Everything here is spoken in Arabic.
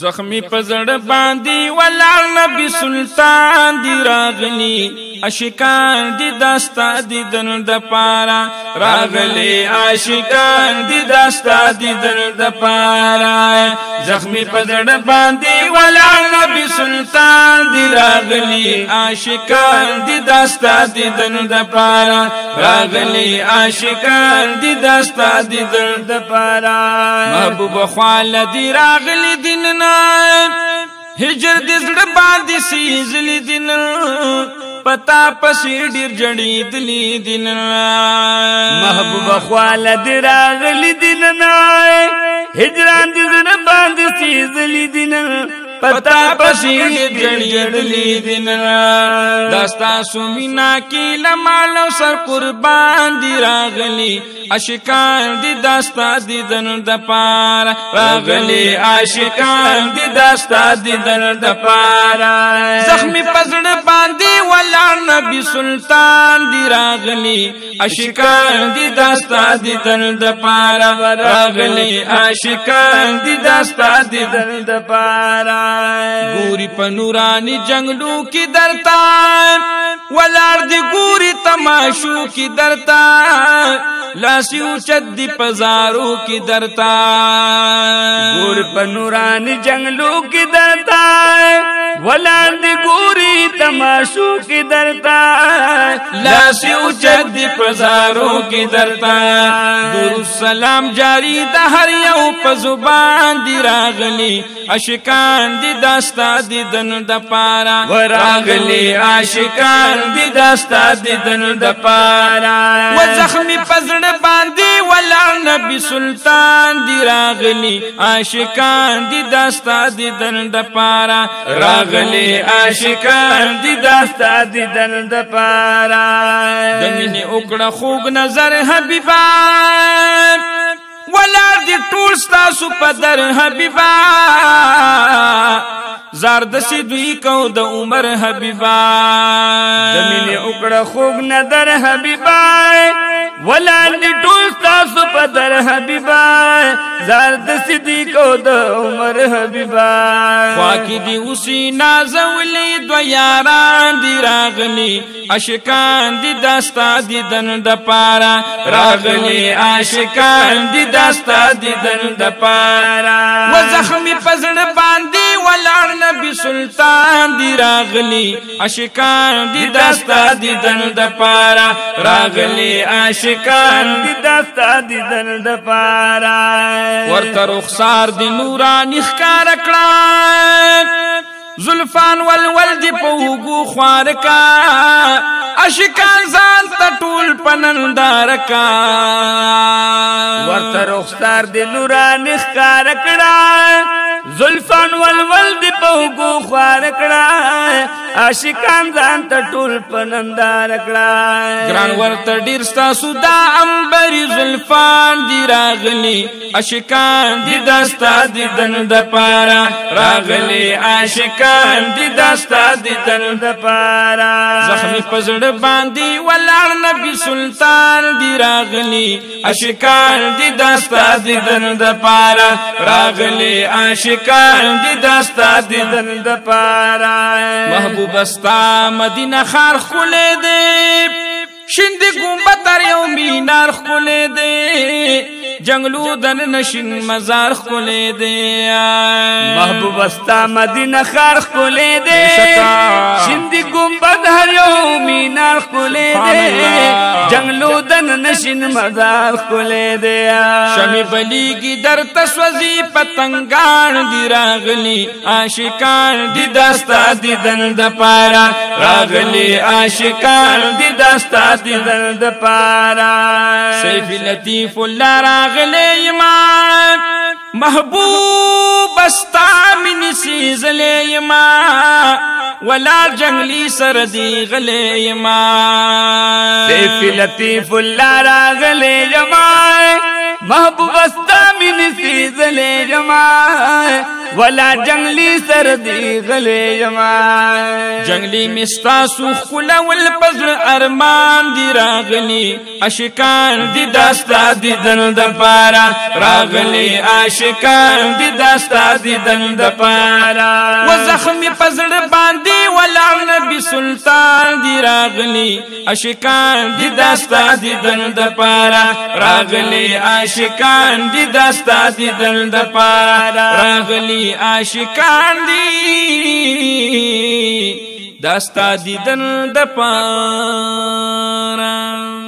زخمی پزڑ باندی ولار نبی سلطان دی راغلی عاشقان دی داستا دی دل د پارا راغلی عاشقان دی داستا دی دل د پارا زخمی پزڑ باندی ولار نبی سلطان دی راغلی عاشقان دی داستا دی دل د پارا راغلی عاشقان دی داستا دی دل د پارا محبوب خواله دی راغلی دین هجر دزړ باندې سیزلی دین پتا پسې ډیر جړې دلی دین محبوب خواله دی راغلی دین هجر دزړ باندې سیزلی دین پتا پسې جړې دلی دین داستا سومینا کې لمالو سر قربان دی راغلی عاشقان دی داستا دی دل د پارا راغلی عاشقان دی داستا دی دل د پارا زخمی پزړ باندې ولار نبی سلطان دی راغلی عاشقان دی داستا دی دل د پارا راغلی عاشقان دی داستا دی دل د پارا ګوري پنورانی جنگلو کی درتا ولار دی ګوري تماشو کی درتا لاسی اوچت دی پزارو کی درتا گور پنوران جنگلو کی درتا ولار دی گوری تماشو کی درتا لاسی اوچت دی پزارو کی درتا درود سلام جاری دا هر یو پزبان دی راغلی عاشقان دی داستا دی دن د پارا وراغلی عاشقان دی داستا دی دن د پارا و زخمی پزر باندی ولار نبی سلطان دی راغلی عاشقان دی داستا دی دل د پارا راغلی عاشقان دی داستا دی دل د پارا دمینه وکړه خوږ نظر حبیبا ولار دی ټول ستاسو په در حبیبا زاردسی دوی کو د عمر حبیبا دمینه وکړه خوږ نظر حبیبا ولان دی ټول تاسو په در حبیبا زرد صدیق او د عمر حبیبا واکې دی اوسې نازولې دو یاران دی راغلی عاشقان دی داستا دی دن د پارا راغلی عاشقان دی داستا دی دن د پارا و زخمی پزړ باندې ولار نبی سلطان دی راغلی عاشقان دی داستا دی دن د پارا راغلی عاشقان عاشقان دی داستا دی دل د پارا ورته رخسار دی نورانی ښکار کړه زلفان ولول دی په وګو خوار کا عاشقان ځان ته ټول پنندار کا ورته رخسار دی نورانی ښکار کړه زلفان ولول دی په وګو خوار کړه عاشقان ځان ته ټول پنندار کړه ګران ورته ډیر ستاسو دا انبري زلفان دی راغلی عاشقان دی داستا دی دن د پارا راغلی عاشقان دی داستا دی دن د پارا زخمی پزړ باندې ولار نبی سلطان دی راغلی عاشقان دی داستا دی دن د پارا راغلی عاشقان دی داستا دی دن د پارا بستا مدینه خار خولې دې شند ګمبت یو مینار خولې دې جنگلو دن نشین مزار خولې دې محبوب بستا مدینه خار خولې دې شند ګمبت هر یو مینار خولې دې جنگلو دن نشین مزار خولې دې شمع بلیږي در تسوځي پتنګان دی راغلی عاشقان دی داستا دی دن د پارا راغلی عاشقان دی داستا دی دن د پارا سیف لطیف الله راغلی ایمان محبوب استا من سیزلی ایمان ولا جنگلی سر دی غلے یما سیف لطیف اللہ را غلے یما محبوب استامن سی زلی جمائے ولا جنگلی سردی غلی جمائے جنگلی مستاسو خلا والپزر ارمان دی راغلی عاشقان دی داستا دی دل دپارا راغلی عاشقان دی داستا دی دل دپارا وزخمی پزر باندی ولعن بی سلطان دی راغلی عاشقان دی داستا دی دل دپارا راغلی عاشقان دی داستا دی دل دپارا راغلی عاشقان دی داستا دیدن د پاره.